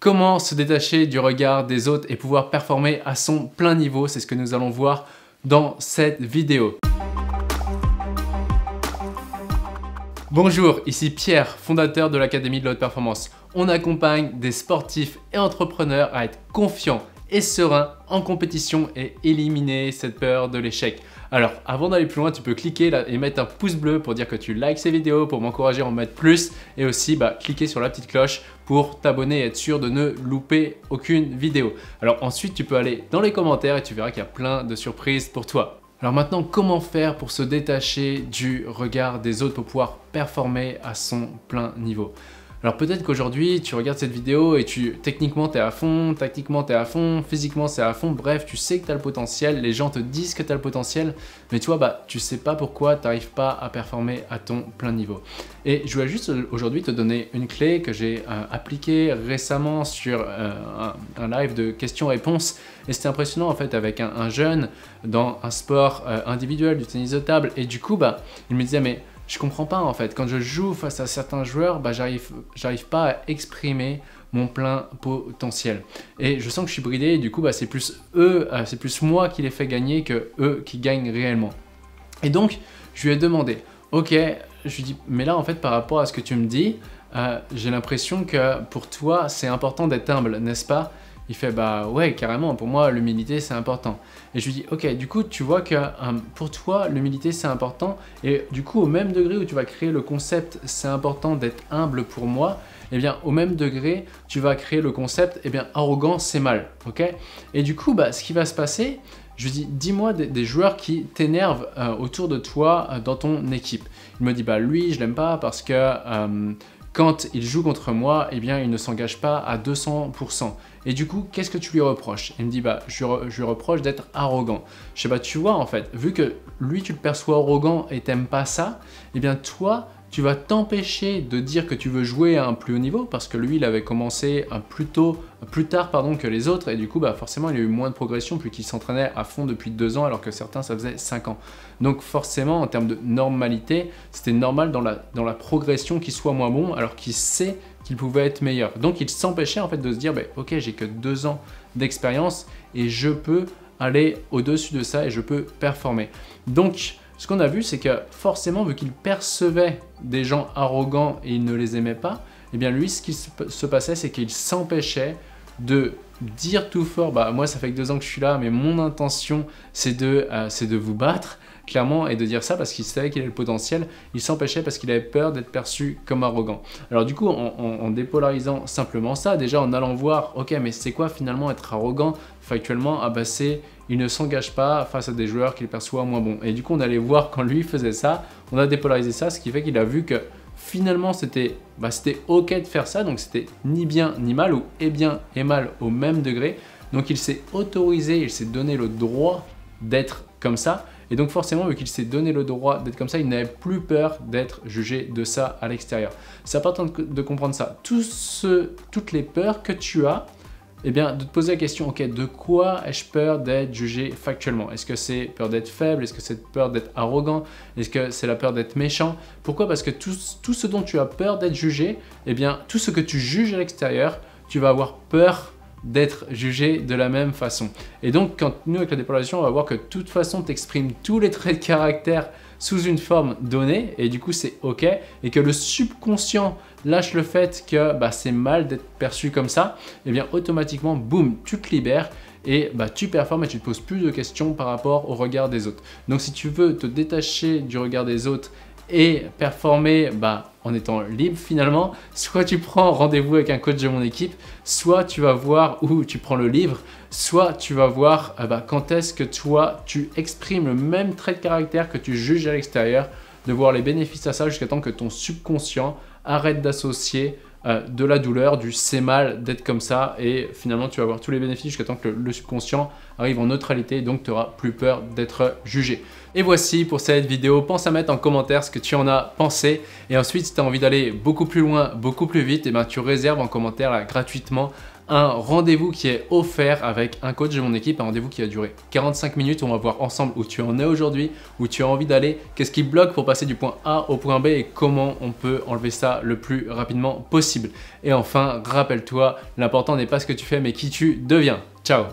Comment se détacher du regard des autres et pouvoir performer à son plein niveau, c'est ce que nous allons voir dans cette vidéo. Bonjour, ici Pierre, fondateur de l'Académie de la Haute Performance. On accompagne des sportifs et entrepreneurs à être confiants et sereins en compétition et éliminer cette peur de l'échec. Alors, avant d'aller plus loin, tu peux cliquer là et mettre un pouce bleu pour dire que tu likes ces vidéos, pour m'encourager à en mettre plus, et aussi cliquer sur la petite cloche pour t'abonner et être sûr de ne louper aucune vidéo. Alors ensuite, tu peux aller dans les commentaires et tu verras qu'il y a plein de surprises pour toi. Alors maintenant, comment faire pour se détacher du regard des autres pour pouvoir performer à son plein niveau ? Alors peut-être qu'aujourd'hui, tu regardes cette vidéo et techniquement t'es à fond, tactiquement t'es à fond, physiquement c'est à fond, bref, tu sais que t'as le potentiel, les gens te disent que t'as le potentiel, mais toi, tu sais pas pourquoi t'arrives pas à performer à ton plein niveau. Et je voulais juste aujourd'hui te donner une clé que j'ai appliquée récemment sur un live de questions-réponses, et c'était impressionnant en fait avec un jeune dans un sport individuel, du tennis de table, et du coup, il me disait mais je comprends pas en fait, quand je joue face à certains joueurs, j'arrive pas à exprimer mon plein potentiel. Et je sens que je suis bridé et du coup c'est plus eux, c'est plus moi qui les fais gagner que eux qui gagnent réellement. Et donc je lui ai demandé, ok, je lui dis, mais là en fait par rapport à ce que tu me dis, j'ai l'impression que pour toi c'est important d'être humble, n'est-ce pas? Il fait bah ouais carrément, pour moi l'humilité c'est important. Et je lui dis ok, du coup tu vois que pour toi l'humilité c'est important et du coup au même degré où tu vas créer le concept c'est important d'être humble pour moi, eh bien au même degré tu vas créer le concept eh bien arrogant c'est mal, ok? Et du coup ce qui va se passer, je lui dis dis-moi des joueurs qui t'énervent autour de toi dans ton équipe. Il me dit bah lui je l'aime pas parce que quand il joue contre moi, eh bien, il ne s'engage pas à 200%. Et du coup, qu'est-ce que tu lui reproches? Il me dit, je lui reproche d'être arrogant. Je sais pas, tu vois en fait, vu que lui, tu le perçois arrogant et t'aimes pas ça, eh bien toi, tu vas t'empêcher de dire que tu veux jouer à un plus haut niveau parce que lui, il avait commencé plus tard que les autres et du coup, forcément, il a eu moins de progression puisqu'il s'entraînait à fond depuis 2 ans alors que certains, ça faisait 5 ans. Donc forcément, en termes de normalité, c'était normal dans la progression qu'il soit moins bon alors qu'il sait qu'il pouvait être meilleur. Donc, il s'empêchait en fait de se dire, ok, j'ai que 2 ans d'expérience et je peux aller au-dessus de ça et je peux performer. Donc, ce qu'on a vu, c'est que forcément, vu qu'il percevait des gens arrogants et il ne les aimait pas, eh bien lui, ce qui se passait, c'est qu'il s'empêchait de dire tout fort, moi, ça fait que 2 ans que je suis là, mais mon intention, c'est de vous battre, clairement, et de dire ça parce qu'il savait qu'il avait le potentiel, il s'empêchait parce qu'il avait peur d'être perçu comme arrogant. Alors du coup, en dépolarisant simplement ça, déjà en allant voir, ok, mais c'est quoi finalement être arrogant factuellement? C'est il ne s'engage pas face à des joueurs qu'il perçoit moins bons. Et du coup, on allait voir quand lui faisait ça, on a dépolarisé ça, ce qui fait qu'il a vu que finalement, c'était c'était ok de faire ça, donc c'était ni bien ni mal, ou et bien et mal au même degré. Donc il s'est autorisé, il s'est donné le droit d'être comme ça. Et donc forcément, vu qu'il s'est donné le droit d'être comme ça, il n'avait plus peur d'être jugé de ça à l'extérieur. C'est important de comprendre ça. Toutes les peurs que tu as, eh bien, de te poser la question, ok, de quoi ai-je peur d'être jugé factuellement? Est-ce que c'est peur d'être faible? Est-ce que c'est peur d'être arrogant? Est-ce que c'est la peur d'être méchant? Pourquoi? Parce que tout ce dont tu as peur d'être jugé, eh bien, tout ce que tu juges à l'extérieur, tu vas avoir peur d'être jugé de la même façon. Et donc, quand nous, avec la dépolarisation, on va voir que de toute façon, tu exprimes tous les traits de caractère sous une forme donnée, et du coup, c'est ok, et que le subconscient lâche le fait que c'est mal d'être perçu comme ça, et bien automatiquement, boum, tu te libères et tu performes et tu ne te poses plus de questions par rapport au regard des autres. Donc, si tu veux te détacher du regard des autres et performer en étant libre finalement, soit tu prends rendez-vous avec un coach de mon équipe, soit tu vas voir où tu prends le livre, soit tu vas voir quand est-ce que toi tu exprimes le même trait de caractère que tu juges à l'extérieur, de voir les bénéfices à ça jusqu'à temps que ton subconscient arrête d'associer de la douleur, du c'est mal d'être comme ça, et finalement tu vas avoir tous les bénéfices jusqu'à temps que le subconscient arrive en neutralité, donc tu n'auras plus peur d'être jugé. Et voici pour cette vidéo. Pense à mettre en commentaire ce que tu en as pensé. Et ensuite, si tu as envie d'aller beaucoup plus loin, beaucoup plus vite, et ben, tu réserves en commentaire là, gratuitement un rendez-vous qui est offert avec un coach de mon équipe, un rendez-vous qui va durer 45 minutes. On va voir ensemble où tu en es aujourd'hui, où tu as envie d'aller, qu'est-ce qui bloque pour passer du point A au point B et comment on peut enlever ça le plus rapidement possible. Et enfin, rappelle-toi, l'important n'est pas ce que tu fais, mais qui tu deviens. Ciao!